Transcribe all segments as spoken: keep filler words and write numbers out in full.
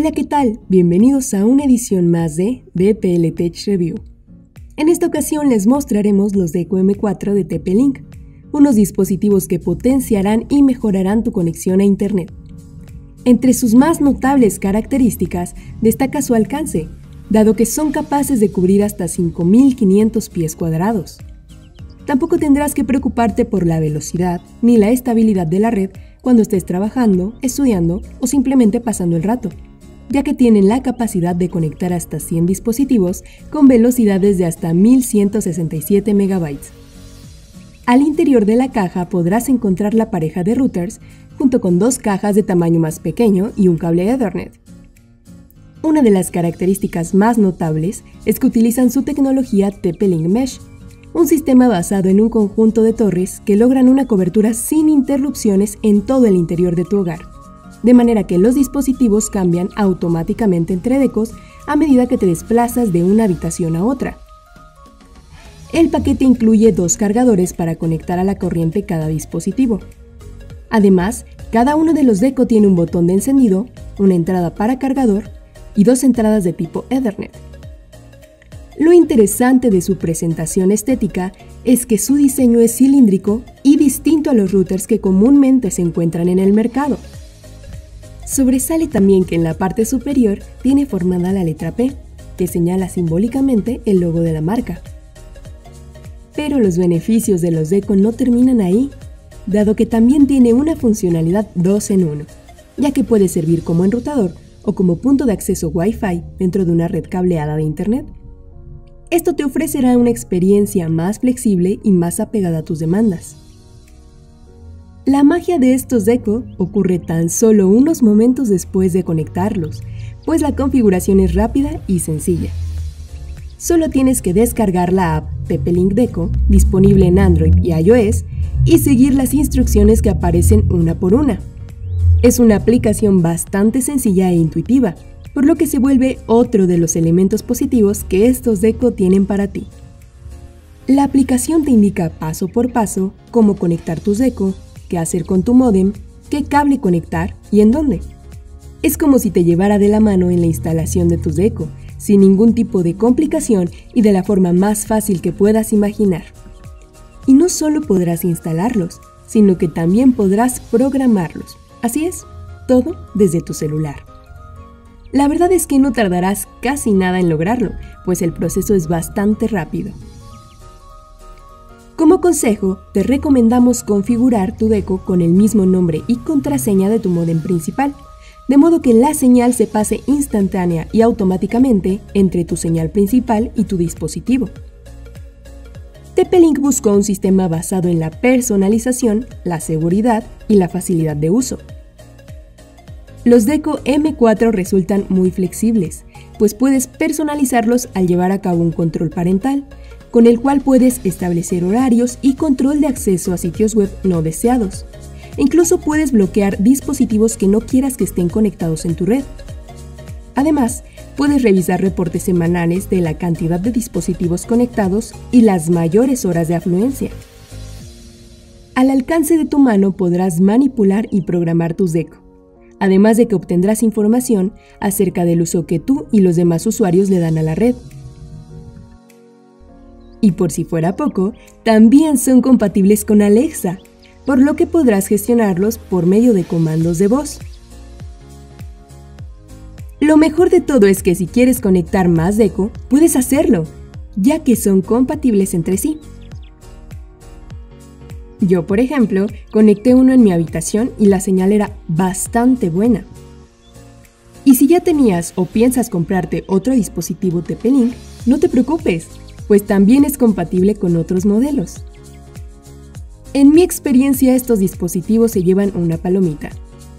Hola, ¿qué tal? Bienvenidos a una edición más de D P L Tech Review. En esta ocasión les mostraremos los Deco eme cuatro de T P-Link, unos dispositivos que potenciarán y mejorarán tu conexión a Internet. Entre sus más notables características destaca su alcance, dado que son capaces de cubrir hasta cinco mil quinientos pies cuadrados. Tampoco tendrás que preocuparte por la velocidad ni la estabilidad de la red cuando estés trabajando, estudiando o simplemente pasando el rato, ya que tienen la capacidad de conectar hasta cien dispositivos con velocidades de hasta mil ciento sesenta y siete M B. Al interior de la caja podrás encontrar la pareja de routers, junto con dos cajas de tamaño más pequeño y un cable Ethernet. Una de las características más notables es que utilizan su tecnología T P-Link Mesh, un sistema basado en un conjunto de torres que logran una cobertura sin interrupciones en todo el interior de tu hogar, de manera que los dispositivos cambian automáticamente entre decos a medida que te desplazas de una habitación a otra. El paquete incluye dos cargadores para conectar a la corriente cada dispositivo. Además, cada uno de los deco tiene un botón de encendido, una entrada para cargador y dos entradas de tipo Ethernet. Lo interesante de su presentación estética es que su diseño es cilíndrico y distinto a los routers que comúnmente se encuentran en el mercado. Sobresale también que en la parte superior tiene formada la letra P, que señala simbólicamente el logo de la marca. Pero los beneficios de los Deco no terminan ahí, dado que también tiene una funcionalidad dos en uno, ya que puede servir como enrutador o como punto de acceso Wi-Fi dentro de una red cableada de Internet. Esto te ofrecerá una experiencia más flexible y más apegada a tus demandas. La magia de estos Deco ocurre tan solo unos momentos después de conectarlos, pues la configuración es rápida y sencilla. Solo tienes que descargar la app T P-Link Deco, disponible en Android y iOS, y seguir las instrucciones que aparecen una por una. Es una aplicación bastante sencilla e intuitiva, por lo que se vuelve otro de los elementos positivos que estos Deco tienen para ti. La aplicación te indica paso por paso cómo conectar tus Deco, qué hacer con tu módem, qué cable conectar y en dónde. Es como si te llevara de la mano en la instalación de tus Deco, sin ningún tipo de complicación y de la forma más fácil que puedas imaginar. Y no solo podrás instalarlos, sino que también podrás programarlos. Así es, todo desde tu celular. La verdad es que no tardarás casi nada en lograrlo, pues el proceso es bastante rápido. Como consejo, te recomendamos configurar tu Deco con el mismo nombre y contraseña de tu módem principal, de modo que la señal se pase instantánea y automáticamente entre tu señal principal y tu dispositivo. T P-Link buscó un sistema basado en la personalización, la seguridad y la facilidad de uso. Los Deco eme cuatro resultan muy flexibles, pues puedes personalizarlos al llevar a cabo un control parental, con el cual puedes establecer horarios y control de acceso a sitios web no deseados. Incluso puedes bloquear dispositivos que no quieras que estén conectados en tu red. Además, puedes revisar reportes semanales de la cantidad de dispositivos conectados y las mayores horas de afluencia. Al alcance de tu mano podrás manipular y programar tus Deco, además de que obtendrás información acerca del uso que tú y los demás usuarios le dan a la red. Y por si fuera poco, también son compatibles con Alexa, por lo que podrás gestionarlos por medio de comandos de voz. Lo mejor de todo es que si quieres conectar más Deco, puedes hacerlo, ya que son compatibles entre sí. Yo, por ejemplo, conecté uno en mi habitación y la señal era bastante buena. Y si ya tenías o piensas comprarte otro dispositivo T P-Link, no te preocupes, pues también es compatible con otros modelos. En mi experiencia, estos dispositivos se llevan una palomita.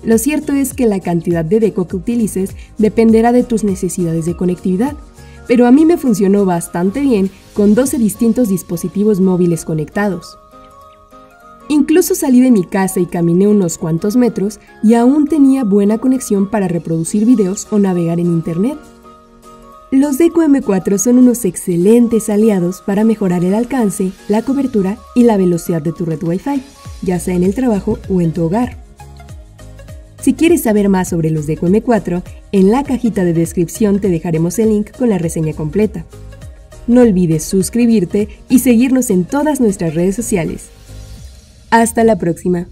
Lo cierto es que la cantidad de Deco que utilices dependerá de tus necesidades de conectividad, pero a mí me funcionó bastante bien con doce distintos dispositivos móviles conectados. Incluso salí de mi casa y caminé unos cuantos metros y aún tenía buena conexión para reproducir videos o navegar en Internet. Los Deco eme cuatro son unos excelentes aliados para mejorar el alcance, la cobertura y la velocidad de tu red Wi-Fi, ya sea en el trabajo o en tu hogar. Si quieres saber más sobre los Deco eme cuatro, en la cajita de descripción te dejaremos el link con la reseña completa. No olvides suscribirte y seguirnos en todas nuestras redes sociales. Hasta la próxima.